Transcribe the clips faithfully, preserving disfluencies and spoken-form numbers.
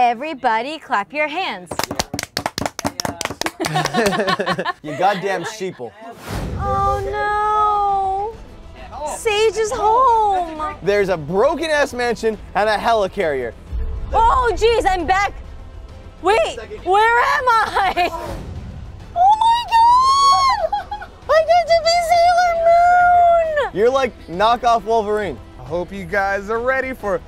Everybody clap your hands. You goddamn sheeple. Oh no! Sage is home! There's a broken ass mansion and a helicarrier. Oh geez, I'm back! Wait, where am I? Oh my god! I get to be Sailor Moon! You're like knockoff Wolverine. I hope you guys are ready for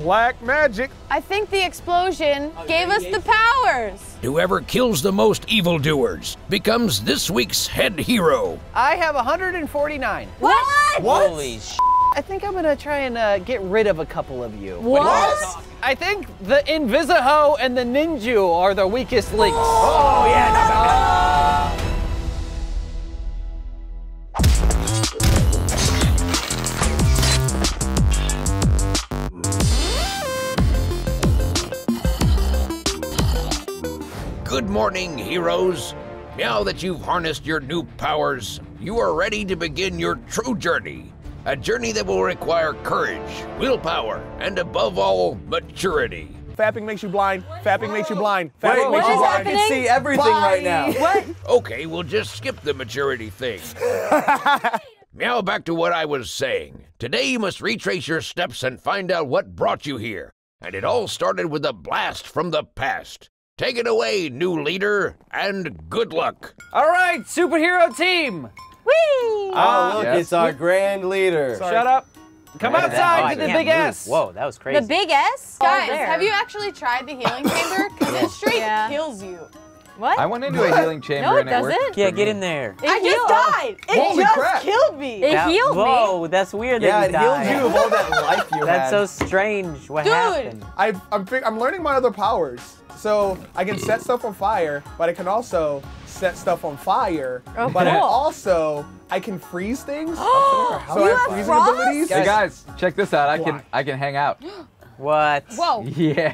black magic. I think the explosion gave us the powers. Whoever kills the most evildoers becomes this week's head hero. I have one hundred forty-nine. What? What? Holy sh**. I think I'm gonna try and uh, get rid of a couple of you. What? What? I think the Invisiho and the Ninju are the weakest links. Oh, oh yeah. No, no, no. Good morning, heroes. Now that you've harnessed your new powers, you are ready to begin your true journey. A journey that will require courage, willpower, and above all, maturity. Fapping makes you blind. Fapping makes you blind. Fapping makes you blind. I can see everything right now. What? Okay, we'll just skip the maturity thing. Now back to what I was saying. Today you must retrace your steps and find out what brought you here. And it all started with a blast from the past. Take it away, new leader, and good luck. All right, superhero team. Whee! Oh, look, yes. It's our grand leader. Sorry. Shut up. Come right outside to the big move. S. Whoa, that was crazy. The big S? Guys, have you actually tried the healing chamber? Because it straight yeah. kills you. What? I went into what? a healing chamber no, it and it doesn't. worked. Yeah, get in there. It I just died. It Holy just crap. killed me. It that, healed whoa, me. Whoa, that's weird yeah, that you died. Yeah, it healed you of all that life you that's had. That's so strange. What Dude. happened? I've, I'm, I'm learning my other powers. So I can set stuff on fire, but I can also set stuff on fire. Oh, but cool. also I can freeze things. Oh, so you I have freezing abilities. Guys, hey guys, check this out. I Why? can I can hang out. What? Whoa. Yeah.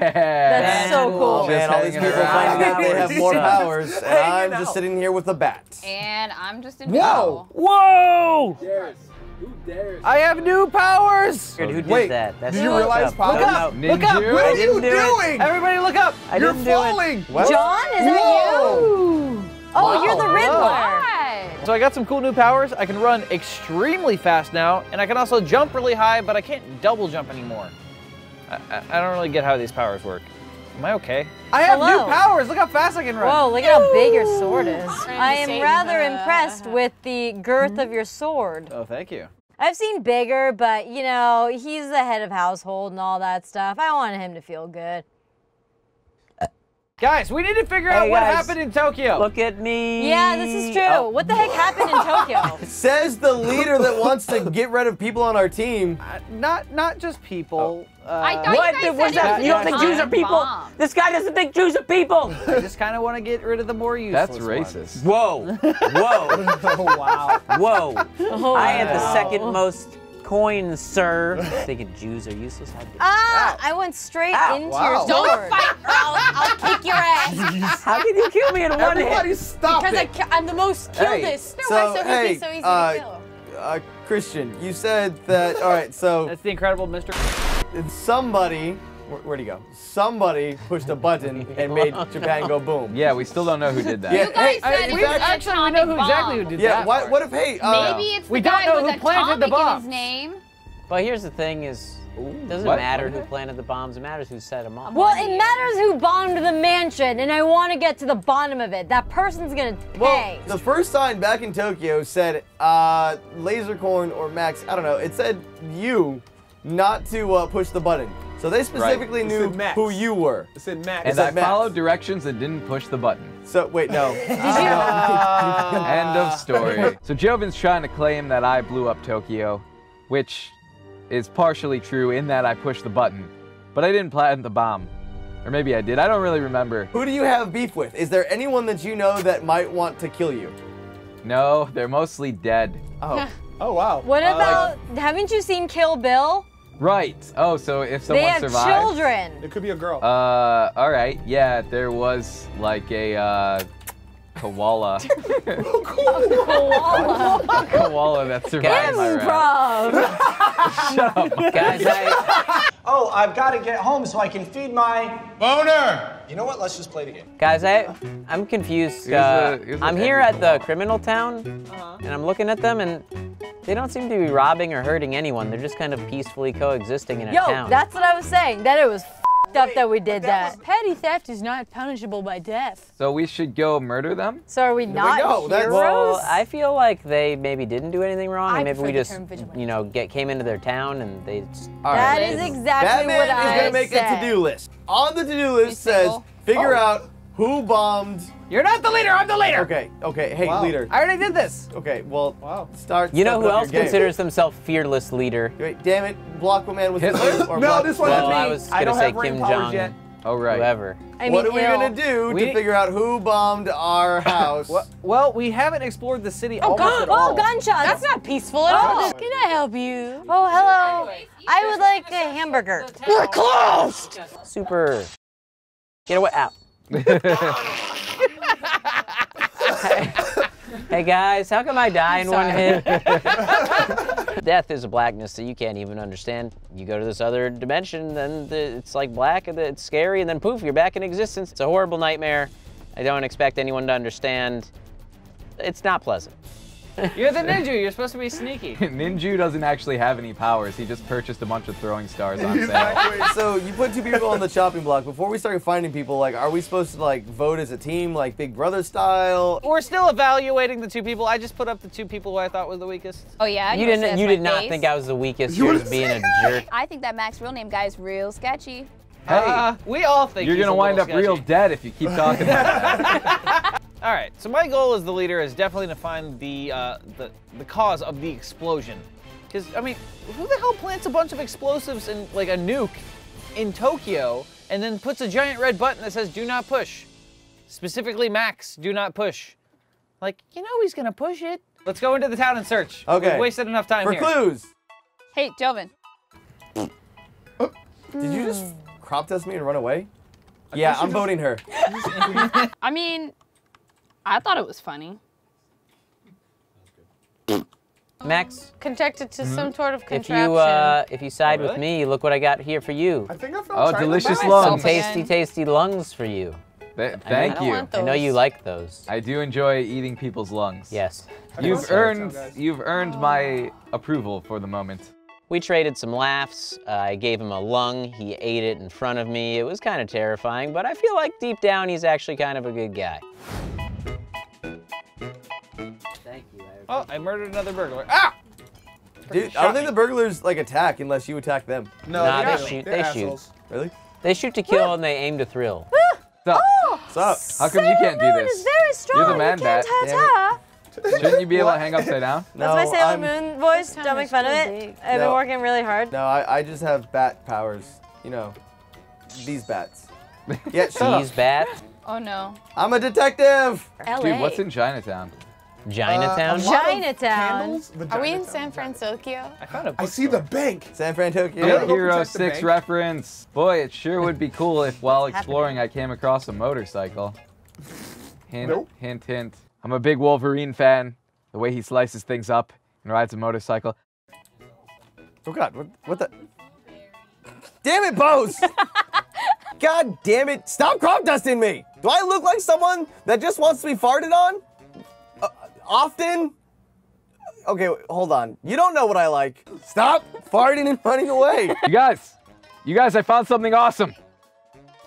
That's so cool. Man, all these people find out they have more powers, and I'm just sitting here with a bat. And I'm just in trouble. Whoa! Whoa! Yes. Who dares? I have new powers! Who did Wait, that? That's did you realize up. powers? Look up! Ninja? Look up! What are you do doing? It. Everybody look up! I you're falling! What? John, is Whoa. that you? Oh, wow. You're the Riddler! Wow. So I got some cool new powers. I can run extremely fast now, and I can also jump really high, but I can't double jump anymore. I, I, I don't really get how these powers work. Am I okay? I have Hello. new powers! Look how fast I can run! Whoa, look at how big your sword is. I am rather the... impressed with the girth mm-hmm. of your sword. Oh, thank you. I've seen bigger, but you know, he's the head of household and all that stuff. I wanted him to feel good. Guys, we need to figure hey out guys, what happened in Tokyo. Look at me. Yeah, this is true. Oh. What the heck happened in Tokyo? Says the leader that wants to get rid of people on our team. Uh, not, not just people. Oh. Uh, I thought what? You guys said that? You don't think Jews are people? Bomb. This guy doesn't think Jews are people. I just kind of want to get rid of the more useless. That's racist. Ones. Whoa! Whoa! Oh, wow! Whoa! Oh, I wow. had the second most coins, sir. Thinking Jews are useless. Ah! Ow. I went straight Ow. into wow. your sword. Don't fight, bro. I'll kick your ass. Jeez. How can you kill me in Everybody one hit? Stop because it. I, I'm the most killest. Hey, no, so, I'm so, hey, easy, so easy uh, to kill. Uh, Christian, you said that. All right, so that's the incredible Mister Somebody. Where, where'd he go? Somebody pushed a button and made Japan go boom. Yeah, we still don't know who did that. Yeah, you guys hey, said I, we actually we know who exactly who did yeah, that. Yeah, what if hey? Uh, Maybe it's the we guy don't know who planted the bomb. His name. But here's the thing: is it doesn't what? matter who planted the bombs. It matters who set them off. Well, it matters who bombed the mansion, and I want to get to the bottom of it. That person's gonna pay. Well, the first sign back in Tokyo said uh, LaserCorn or Max. I don't know. It said you, not to uh, push the button. So they specifically right. knew who you were. It said Max. And I Max. followed directions and didn't push the button. So, wait, no. uh, end of story. So Joven's trying to claim that I blew up Tokyo, which is partially true in that I pushed the button. But I didn't plant the bomb. Or maybe I did, I don't really remember. Who do you have beef with? Is there anyone that you know that might want to kill you? No, they're mostly dead. Oh, oh wow. What uh, about, like, haven't you seen Kill Bill? Right. Oh, so if someone they have survives, children. It could be a girl. Uh, all right. Yeah, there was like a uh, koala. oh, koala. a koala that survived. Improv. Shut up, guys. I, oh, I've got to get home so I can feed my... boner! You know what, let's just play the game. Guys, I, I'm confused. Uh, a, I'm here at the criminal town, uh-huh. and I'm looking at them, and they don't seem to be robbing or hurting anyone. They're just kind of peacefully coexisting in a Yo, town. Yo, that's what I was saying, that it was f***ed up that we did that. that. Was... Petty theft is not punishable by death. So we should go murder them? So are we not we heroes? Well, I feel like they maybe didn't do anything wrong, I and maybe we just, you know, get came into their town and they just... All that right. is exactly Batman what I said. Batman is gonna make said. a to-do list. On the to-do list it's says, single. figure oh. out who bombed... You're not the leader, I'm the leader! Okay, okay, hey, wow. leader. I already did this! Okay, well, wow. start You know who else considers themself fearless leader? Wait, damn it, Aquaman was Hitler? Or no, this one well, is me! I was gonna I don't say have Kim Jong, oh, right. whoever. I mean, what are we you know, gonna do we... to figure out who bombed our house? Well, we haven't explored the city oh, almost gun at all. Oh, gunshots! That's not peaceful at oh. all! Can I help you? Oh, hello. Anyways, I would like a hamburger. We're closed! Super. Get away, out. Hey. Hey guys, how come I die in one hit? Death is a blackness that you can't even understand. You go to this other dimension, then the, it's like black, and the, it's scary, and then poof, you're back in existence. It's a horrible nightmare. I don't expect anyone to understand. It's not pleasant. You're the ninja, you're supposed to be sneaky. Ninju doesn't actually have any powers, he just purchased a bunch of throwing stars on sale. So you put two people on the chopping block. Before we started finding people, like, are we supposed to like vote as a team, like Big Brother style? We're still evaluating the two people. I just put up the two people who I thought were the weakest. Oh yeah? You, you didn't you did not face. think I was the weakest, you were just being a jerk. I think that Mac's real name guy's real sketchy. Hey, uh, we all think you're gonna wind up sketchy. real dead if you keep talking about that. All right, so my goal as the leader is definitely to find the uh, the, the cause of the explosion. Because, I mean, who the hell plants a bunch of explosives in, like, a nuke in Tokyo and then puts a giant red button that says, do not push? Specifically, Max, do not push. Like, you know he's gonna push it. Let's go into the town and search. Okay. We've wasted enough time For here. For clues. Hey, Joven. Did you just crop test me and run away? I yeah, I'm voting her. I mean... I thought it was funny. Max, connected to mm-hmm. some sort of contraption. If you uh, if you side oh, really? with me, look what I got here for you. I think I found oh, delicious lungs! Some tasty, tasty lungs for you. Th thank I mean, you. I, I know you like those. I do enjoy eating people's lungs. Yes. You've earned you've earned oh. my approval for the moment. We traded some laughs. Uh, I gave him a lung. He ate it in front of me. It was kind of terrifying, but I feel like deep down he's actually kind of a good guy. Oh, I murdered another burglar. Ah! Dude, I don't think the burglars like attack unless you attack them. No, nah, they, they shoot. They assholes. shoot. Really? They shoot to kill and they aim to thrill. Sup? Oh, Sup? How come you can't do this? Moon is very strong. You're the man, Bat. Shouldn't you be able to hang upside down? No, that's my Sailor I'm... Moon voice. Don't make fun of it. I've no, been working really hard. No, I, I just have bat powers. You know, these bats. Yeah, these bats. Oh no. I'm a detective. L A. Dude, what's in Chinatown? Chinatown? Uh, Chinatown. Are we in San Francisco? I found a I see store. the bank. San Francisco. Yeah, Hero six reference. Boy, it sure would be cool if while exploring happening? I came across a motorcycle. Hint, nope. hint, hint. I'm a big Wolverine fan. The way he slices things up and rides a motorcycle. Oh God, what, what the? Damn it, Bose! God damn it, stop crop dusting me! Do I look like someone that just wants to be farted on? Often? Okay, wait, hold on. You don't know what I like. Stop farting and running away. You guys, you guys, I found something awesome.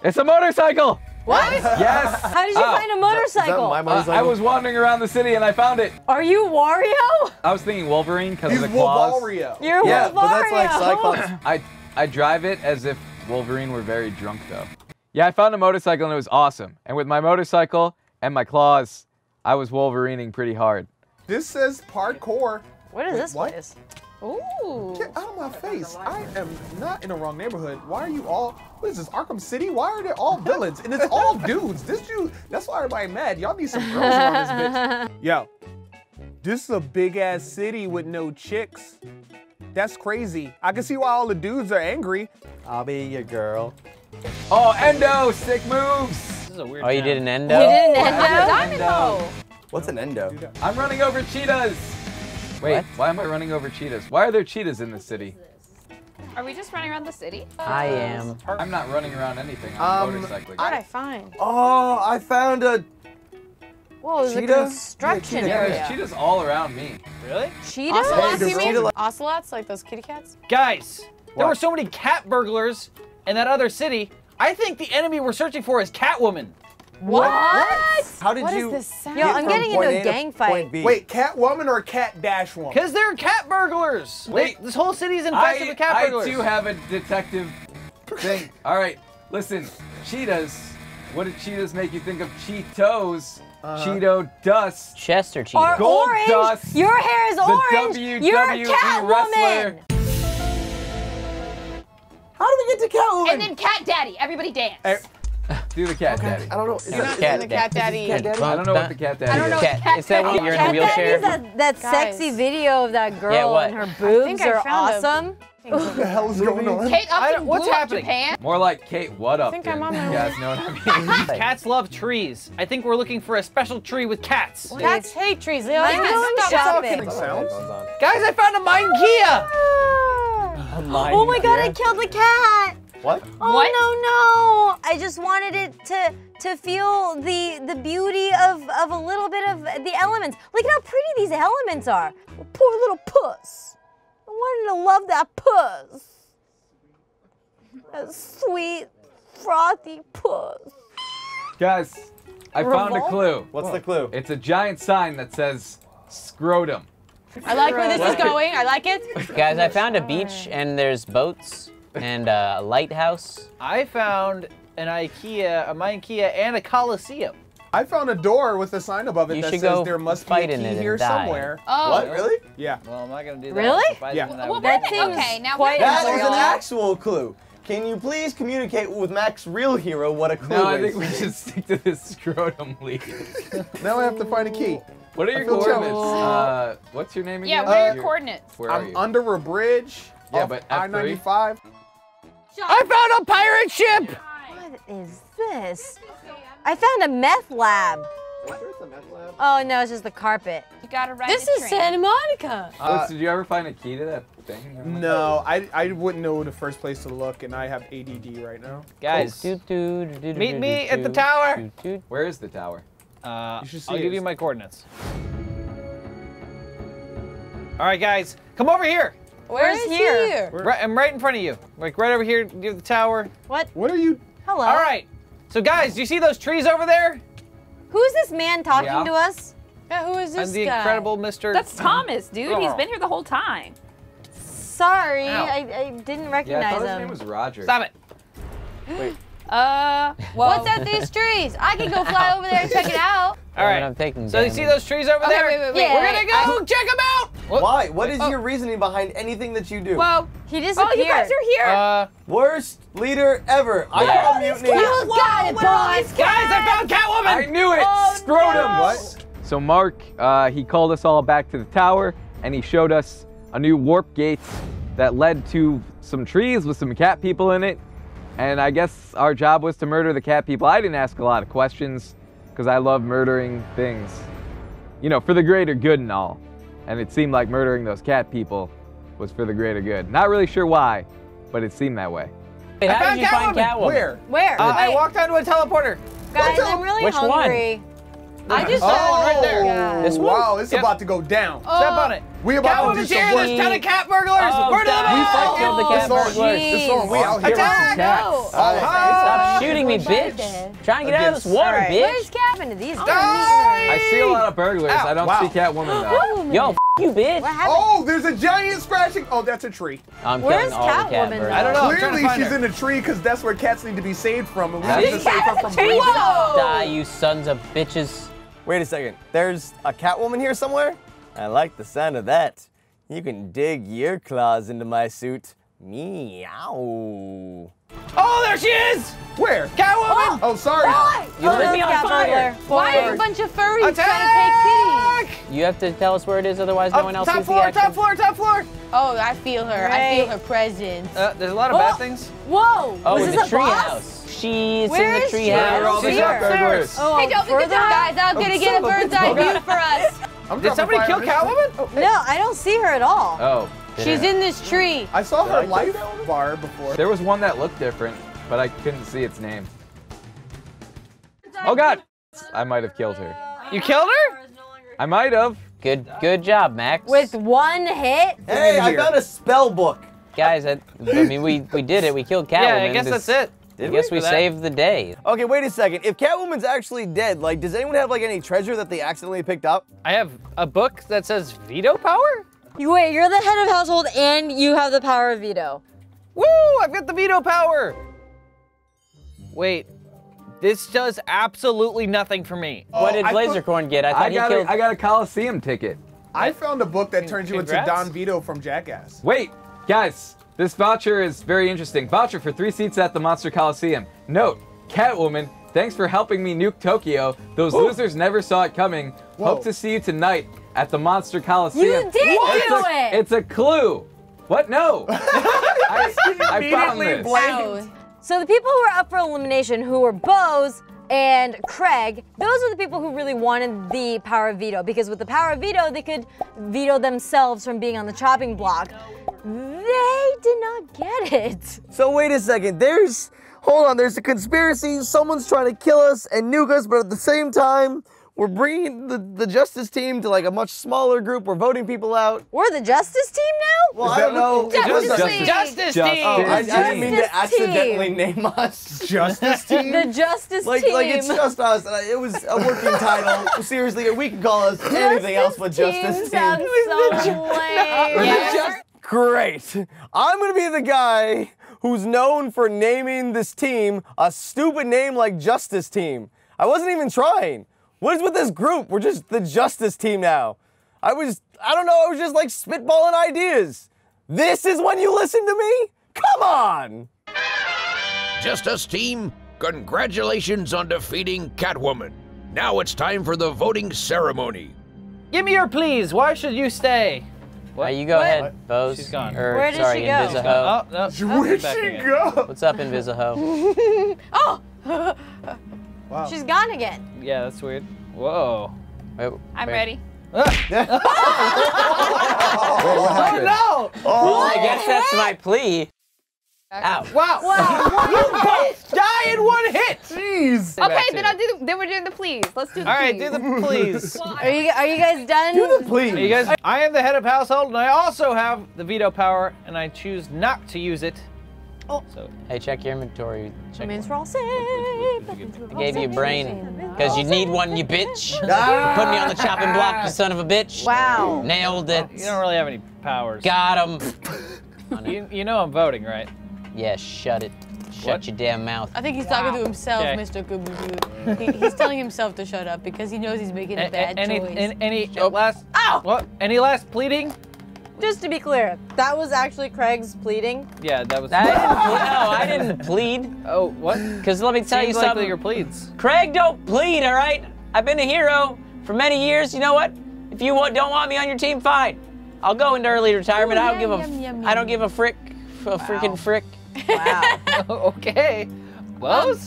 It's a motorcycle. What? Yes. How did you uh, find a motorcycle? Is that my motorcycle? Uh, I was wandering around the city and I found it. Are you Wario? I was thinking Wolverine because of the claws. Wario. You're yeah, Wario. Yeah, but that's like Cyclops. I, I drive it as if Wolverine were very drunk though. Yeah, I found a motorcycle and it was awesome. And with my motorcycle and my claws, I was Wolverining pretty hard. This says parkour. What is Wait, this what? place? Ooh. Get out of my face. I am not in the wrong neighborhood. Why are you all, what is this, Arkham City? Why are they all villains? And it's all dudes. This dude, that's why everybody mad. Y'all need some girls around this bitch. Yo, this is a big ass city with no chicks. That's crazy. I can see why all the dudes are angry. I'll be your girl. Oh, endo, sick moves. A weird oh, you did an endo? You did an endo? Diamond endo. What's an endo? I'm running over cheetahs. Wait, what? Why am I running over cheetahs? Why are there cheetahs in this city? Are we just running around the city? I am. I'm not running around anything. I'm um, motorcycling. What did I find? Oh, I found a... Whoa, there's cheetah? a construction yeah, cheetah. area. There's cheetahs all around me. Really? Cheetahs? Ocelots, hey, you mean? Cheetah Ocelots, like those kitty cats? Guys, what? There were so many cat burglars in that other city. I think the enemy we're searching for is Catwoman. What? what? How did what you? What is this sound? Yo, I'm getting into a, a gang fight. Wait, Catwoman or Cat Dash Woman? Because they're cat burglars. Wait, they, this whole city's infested with cat burglars. I do have a detective thing. All right, listen, cheetahs. What did cheetahs make you think of? Cheetos, uh, Cheeto dust, Chester Cheeto, gold orange. dust. Your hair is orange. The W W E You're Catwoman. Wrestler. How do we get to Catwoman? And then Cat Daddy. Everybody dance. Er Do the cat okay. daddy. I don't know. Is You're that not cat doing the cat daddy. Cat daddy. I don't know what the cat daddy is. I don't know cat, cat is that when you're in the wheelchair? That, that sexy video of that girl yeah, what? and her boobs are awesome. A... What the hell is going on? Kate up and what's happening? Japan? More like Kate what up. I think I'm on my guys know what I mean? Cats love trees. I think we're looking for a special tree with cats. Well, cats hate trees. They always stop it. Guys, I found a Mine Kia. Oh my god, I killed a cat. What? Oh what? no no! I just wanted it to to feel the the beauty of of a little bit of the elements. Look at how pretty these elements are. Well, poor little puss. I wanted to love that puss. That sweet frothy puss. Guys, I Revolver? found a clue. What's what? the clue? It's a giant sign that says scrotum. I like where this is going. I like it. Guys, I found a beach and there's boats. And uh, a lighthouse. I found an IKEA, a Ikea, and a Coliseum. I found a door with a sign above it you that says go there must be a key in here somewhere. Oh. What, really? Yeah. Well, I'm not gonna do that. Really? Yeah. Well, well, that seems okay, now quite That is an actual clue. Can you please communicate with Mac's real hero what a clue no, is? No, I think we should stick to this scrotum lead. Now I have to find a key. What are your coordinates? Uh, what's your name again? Yeah, what are your uh, coordinates? Where are I'm you? under a bridge yeah, off I ninety-five. I found a pirate ship! What is this? I found a meth lab. What? There's a meth lab? Oh no, it's just the carpet. You gotta ride This is train. Santa Monica. Uh, did you ever find a key to that thing? No, I, I wouldn't know the first place to look, and I have A D D right now. Guys, oh. meet me at the tower. Where is the tower? Uh, you I'll it. give you my coordinates. All right, guys, come over here. Where's Where here? here? Where? Right, I'm right in front of you. Like right over here near the tower. What? What are you? Hello. All right. So guys, do you see those trees over there? Who's this man talking yeah. to us? Yeah, who is this I'm the guy? incredible Mister That's Thomas, dude. Oh. He's been here the whole time. Sorry, I, I didn't recognize yeah, I thought his him. His name was Roger. Stop it. Wait. Uh, whoa. What's at these trees? I can go fly over there and check it out. All right, I'm taking. So you see those trees over okay, there? Wait, wait, wait. Yeah, We're right. gonna go I... check them out. Whoop. Why? What is oh. your reasoning behind anything that you do? Well, he disappeared. Oh, you guys are here. Uh, Worst leader ever. I got a mutiny. You got it, boys. Guys, I found Catwoman. I knew it. Oh, Scrotum. No. What? So Mark, uh, he called us all back to the tower, and he showed us a new warp gate that led to some trees with some cat people in it. And I guess our job was to murder the cat people. I didn't ask a lot of questions because I love murdering things, you know, for the greater good and all. And it seemed like murdering those cat people was for the greater good. Not really sure why, but it seemed that way. Wait, how I did you find Catwoman? Where? Where? Uh, I walked onto a teleporter. Guys, What's I'm really Which hungry. One? I just saw oh, one right there. God. This one? Wow, it's yep. about to go down. Oh. Step on it. We about Catwoman's to do some work. There's a ton of cat burglars. Oh, Where do them We fucked up the cat burglars. This song, we out here Attack. with some cats. Oh. Oh. Stop shooting me, bitch. Try and get out of this water, right. bitch. Where's Catwoman? These guys. I see a lot of burglars. Ow. I don't wow. see Catwoman though. Yo, f you, bitch. Oh, there's a giant scratching. Oh, that's a tree. I'm Where's Catwoman? I don't know. Clearly, she's her. in a tree because that's where cats need to be saved from. And we need to save her from trees. Die, you sons of bitches. Wait a second. There's a Catwoman here somewhere? I like the sound of that. You can dig your claws into my suit. Meow. Oh, there she is! Where? Catwoman! Oh, oh sorry. Why? You oh, lit me on fire. fire. Why are a bunch of furries Attack! trying to take kitties? You have to tell us where it is, otherwise no uh, one else sees the action. Top floor, top floor, top floor! Oh, I feel her. Right. I feel her presence. Uh, there's a lot of oh. bad things. Whoa! Oh, in the treehouse. She's where in the treehouse. She's up there. Hey, don't be good, guys. I'm gonna oh, get a bird's eye view for us. I'm Did somebody kill Catwoman? Oh, hey. No, I don't see her at all. Oh. She's in this tree. I saw her light bar before. There was one that looked different, but I couldn't see its name. Oh God! I might have killed her. You killed her? I might have. Good, good job, Max. With one hit. Hey, I found a spell book. Guys, I, I mean, we we did it. We killed Catwoman. Yeah, I guess this, that's it. I guess we saved the day. Okay, wait a second. If Catwoman's actually dead, like, does anyone have like any treasure that they accidentally picked up? I have a book that says veto power. You wait, you're the head of household and you have the power of veto. Woo! I've got the veto power. Wait. This does absolutely nothing for me. Oh, what did LaserCorn get? I thought I got he killed. A, I got a Coliseum ticket. I found a book that turns Congrats. you into Don Vito from Jackass. Wait, guys, this voucher is very interesting. Voucher for three seats at the Monster Coliseum. Note, Catwoman, thanks for helping me nuke Tokyo. Those Ooh. losers never saw it coming. Whoa. Hope to see you tonight at the Monster Coliseum. You did it's do a, it! It's a clue. What? No. I, I found this. Blamed. So the people who were up for elimination, who were Bose and Craig, those are the people who really wanted the power of veto, because with the power of veto, they could veto themselves from being on the chopping block. They did not get it. So wait a second, there's, hold on, there's a conspiracy, someone's trying to kill us and nuke us, but at the same time, we're bringing the, the justice team to like a much smaller group. We're voting people out. We're the justice team now? Well, I don't know. Justice, justice, justice team. Oh, I justice didn't mean to team. accidentally name us. Justice team? The justice like, team. Like, it's just us. It was a working title. Seriously, we could call us anything else but justice team. Sounds so lame. No, yeah. just Great. I'm going to be the guy who's known for naming this team a stupid name like Justice Team. I wasn't even trying. What is with this group? We're just the Justice Team now. I was, I don't know, I was just like spitballing ideas. This is when you listen to me? Come on! Justice Team, congratulations on defeating Catwoman. Now it's time for the voting ceremony. Give me your please, why should you stay? What? Uh, you go what? ahead, Bose. She's gone. Or, Where did sorry, she go? Invisiho. Oh, no. Where'd she go? What's up, Invisiho? Oh! Wow. She's gone again. Yeah, that's weird. Whoa. Wait, wait. I'm ready. oh, oh, no! Oh, what I guess heck? that's my plea. Ow. Wow. Wow. You both die in one hit! Jeez. Okay, then I'll do the, then we're doing the pleas. Let's do the All right, pleas. do the pleas. Well, are, you, are you guys done? Do the pleas. Are you guys, I am the head of household, and I also have the veto power, and I choose not to use it. Oh. So, hey, check your inventory. Check I mean, we're all safe. I gave you a brain, because you need one, you bitch. Ah. Put me on the chopping block, you son of a bitch. Wow. Nailed it. You don't really have any powers. Got him. oh, no. you, you know I'm voting, right? Yeah, shut it. Shut what? your damn mouth. I think he's wow. talking to himself, okay. Mister Kububu. he, he's telling himself to shut up, because he knows he's making a, a bad any, choice. Any, any oh. last, Ow. What? Any last pleading? Just to be clear, that was actually Craig's pleading. Yeah, that was. I didn't plead. No, I didn't plead. Oh, what? Because let me tell Seems you something. Your pleads. Craig, don't plead, all right? I've been a hero for many years. You know what? If you don't want me on your team, fine. I'll go into early retirement. Ooh, I don't yum, give a. Yum, yum, I don't give a frick. A wow. freaking frick. Wow. okay. Well, um,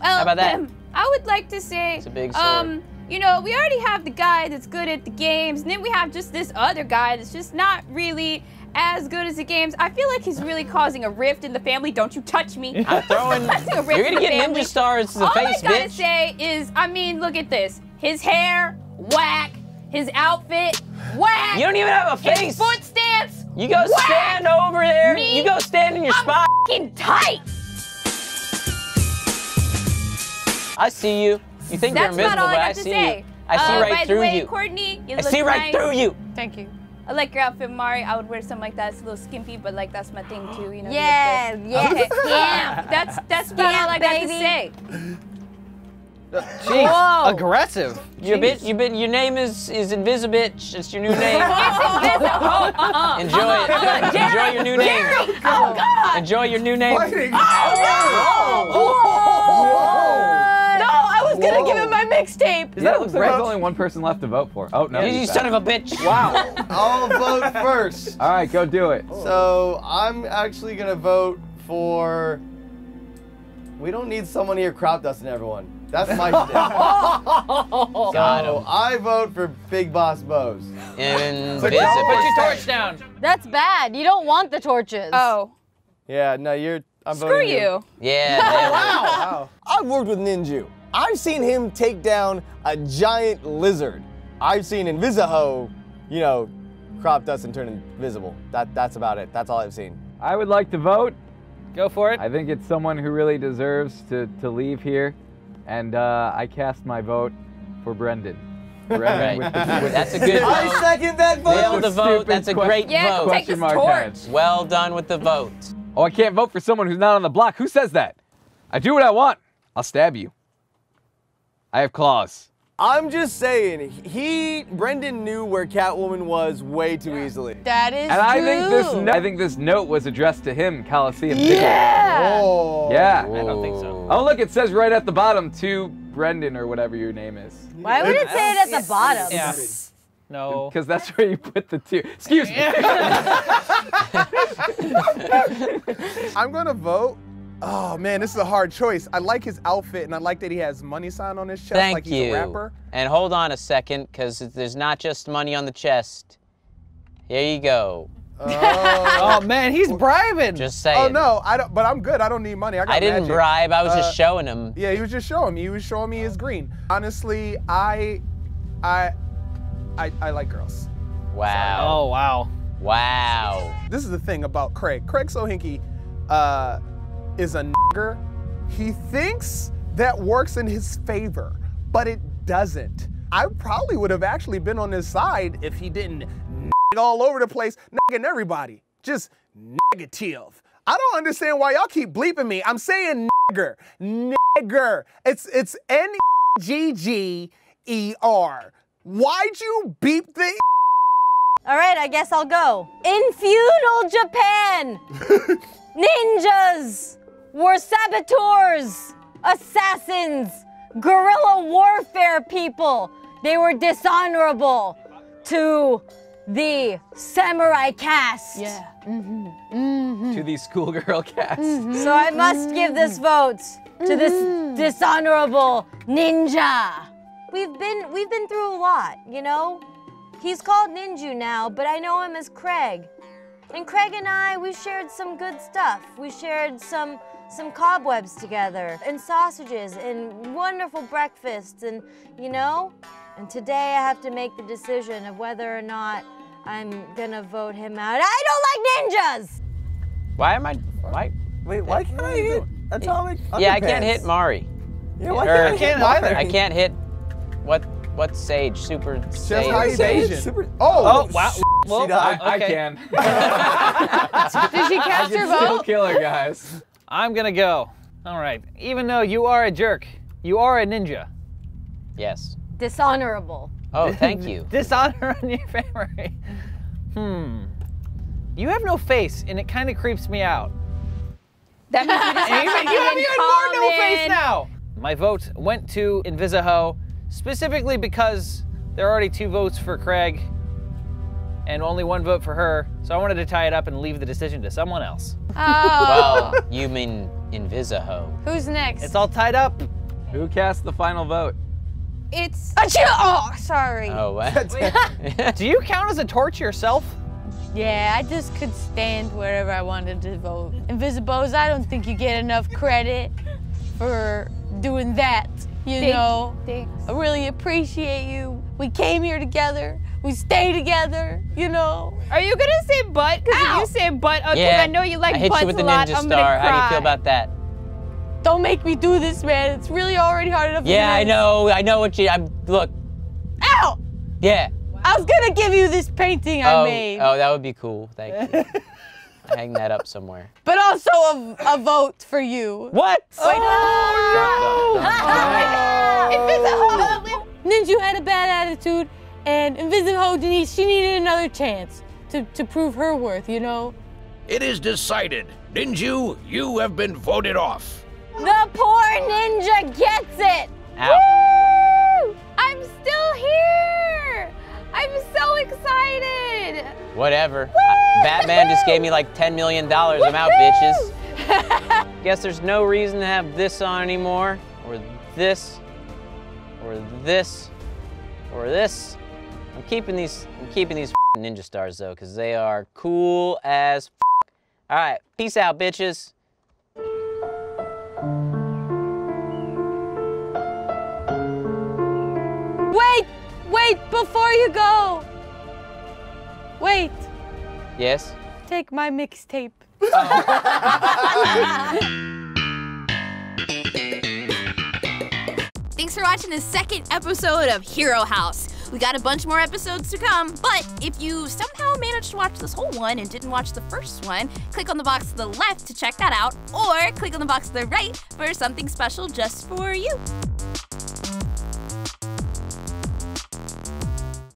how about that? Um, I would like to say. It's a big sword. Um, You know, we already have the guy that's good at the games, and then we have just this other guy that's just not really as good as the games. I feel like he's really causing a rift in the family. Don't you touch me. I'm throwing, a rift you're gonna get family. ninja stars to the All face, bitch. All I gotta bitch. say is, I mean, look at this. His hair, whack. His outfit, whack. You don't even have a face. His foot stance, You go whack. stand over there. Me? You go stand in your I'm spot. I'm tight. I see you. You think That's you're invisible, but I, I see say. you. I see uh, right by through the way, you. Courtney, you I look see right nice. through you. Thank you. I like your outfit, Mari. I would wear something like that. It's a little skimpy, but like that's my thing too. You know. Yeah, you yeah, okay. yeah. That's that's yeah, what all I got to say. Jeez, Whoa. aggressive. You bitch. You bitch. Your name is is Invisibitch. It's your new name. oh, Enjoy uh, it. Uh, Enjoy Jerry, your new name. Jerry. Oh God. Enjoy your new name. Fighting. Oh no! Whoa! I was gonna Whoa. give him my mixtape. Is that yeah, looks like there's only one person left to vote for. Oh no! You son of a bitch! Wow! I'll vote first. All right, go do it. So I'm actually gonna vote for. We don't need someone here crop dusting everyone. That's my shtick. So I vote for Big Boss Bose. And put, put your torch down. That's bad. You don't want the torches. Oh. Yeah. No, you're. I'm Screw voting you. you. Yeah. Wow. Wow. I've worked with Ninju. I've seen him take down a giant lizard. I've seen Invisiho, you know, crop dust and turn invisible. That that's about it. That's all I've seen. I would like to vote. Go for it. I think it's someone who really deserves to, to leave here. And uh, I cast my vote for Brendan. Brendan with the, with That's a good vote. I second that vote. Nailed the vote. That's a great yeah, vote. Take his torch. Well done with the vote. Oh, I can't vote for someone who's not on the block. Who says that? I do what I want. I'll stab you. I have claws. I'm just saying, he, Brendan knew where Catwoman was way too easily. That is and true. And I think this, no I think this note was addressed to him, Coliseum. Yeah. Whoa. Yeah. Whoa. I don't think so. Oh look, it says right at the bottom to Brendan or whatever your name is. Why would it say it at the bottom? Yeah. No. Because that's where you put the two. Excuse me. I'm gonna vote. Oh man, this is a hard choice. I like his outfit and I like that he has money sign on his chest Thank like he's you. a rapper. And hold on a second, because there's not just money on the chest. Here you go. Oh, oh man, he's bribing. Just saying. Oh no, I don't, but I'm good. I don't need money. I, got I didn't magic. bribe, I was uh, just showing him. Yeah, he was just showing me. He was showing me his green. Honestly, I, I, I, I like girls. Wow. So, oh wow. Wow. This is the thing about Craig. Craig Sohinki, uh, is a nigger. He thinks that works in his favor, but it doesn't. I probably would have actually been on his side if he didn't it all over the place, nigging everybody. Just negative. I don't understand why y'all keep bleeping me. I'm saying nigger, nigger. It's it's N G G E R. Why'd you beep the? All right, I guess I'll go. In feudal Japan, ninjas were saboteurs, assassins, guerrilla warfare people. They were dishonorable to the samurai cast. Yeah. Mm-hmm. Mm-hmm. To the schoolgirl cast. Mm-hmm. So I must mm-hmm. give this vote to mm-hmm. this dishonorable ninja. We've been we've been through a lot, you know? He's called Ninju now, but I know him as Craig. And Craig and I, we shared some good stuff. We shared some some cobwebs together, and sausages, and wonderful breakfasts, and you know? And today I have to make the decision of whether or not I'm gonna vote him out. I don't like ninjas! Why am I, why? Wait, why can't I hit Atomic Underpants? Yeah, I can't hit Mari. Yeah, why can't I hit Mari? I can't hit, what, what Sage, Super Sage? Sage? Super, oh, oh, wow. Well, she I, I okay. can. Did she cast her vote? Still kill her, guys. I'm gonna go. All right. Even though you are a jerk, you are a ninja. Yes. Dishonorable. Oh, thank you. Dishonor on your family. Hmm. You have no face, and it kind of creeps me out. That means you have even more no face now. My vote went to Invisiho, specifically because there are already two votes for Craig. And only one vote for her, so I wanted to tie it up and leave the decision to someone else. Oh. Well, you mean Invisiho. Who's next? It's all tied up. Who cast the final vote? It's... Achoo! Oh, sorry. Oh, what? Wait, do you count as a torch yourself? Yeah, I just could stand wherever I wanted to vote. Invisibos, I don't think you get enough credit for doing that, you Thanks. know? Thanks. I really appreciate you. We came here together. We stay together, you know. Are you gonna say butt? Because if you say butt, because uh, yeah. I know you like I hit butts you with a lot, ninja I'm gonna star. Cry. How do you feel about that? Don't make me do this, man. It's really already hard enough. Yeah, I know. I know what you. I'm look. Ow! Yeah. Wow. I was gonna give you this painting I oh, made. Oh, that would be cool. Thank you. Hang that up somewhere. But also a, a vote for you. What? Oh, wait, oh, no. Oh. Ninja had a bad attitude. And Invisiho, Denise, she needed another chance to, to prove her worth, you know? It is decided. Ninju, you have been voted off. The poor ninja gets it! Ow. Woo! I'm still here! I'm so excited! Whatever. Woo! Batman Woo! Just gave me like ten million dollars. I'm out, bitches. Guess there's no reason to have this on anymore, or this, or this, or this. I'm keeping these, I'm keeping these ninja stars though, because they are cool as f. All right, peace out, bitches. Wait, wait, before you go. Wait. Yes? Take my mixtape. Thanks for watching the second episode of Hero House. We got a bunch more episodes to come, but if you somehow managed to watch this whole one and didn't watch the first one, click on the box to the left to check that out, or click on the box to the right for something special just for you.